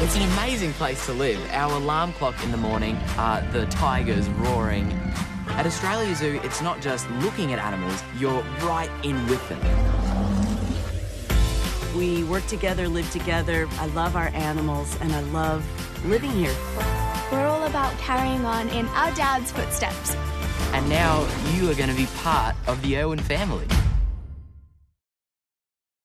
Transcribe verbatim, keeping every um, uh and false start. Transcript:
It's an amazing place to live. Our alarm clock in the morning are the tigers roaring. At Australia Zoo, it's not just looking at animals, you're right in with them. We work together, live together. I love our animals and I love living here. We're all about carrying on in our dad's footsteps. And now you are going to be part of the Irwin family.